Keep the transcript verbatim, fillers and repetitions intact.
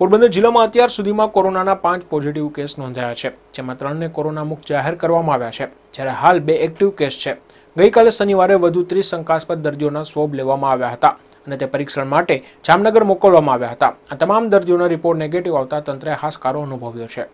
પોરબંદર જિલ્લામાં અત્યાર સુધીમાં કોરોનાના પાંચ પોઝિટિવ કેસ નોંધાયા છે, જેમાં ત્રણને કોરોના મુક્ત જાહેર કરવામાં આવ્યા છે, જ્યારે હાલ બે એક્ટિવ કેસ છે। ગઈકાલે શનિવારે વધુ ત્રીસ શંકાસ્પદ દર્દીઓના સ્વોબ લેવામાં આવ્યા હતા અને તે પરીક્ષણ માટે જામનગર મોકલવામાં આવ્યા હતા। આ તમામ દર્દીઓના રિપોર્ટ નેગેટિવ આવતા તંત્રે હાશકારો અનુભવ્યો છે।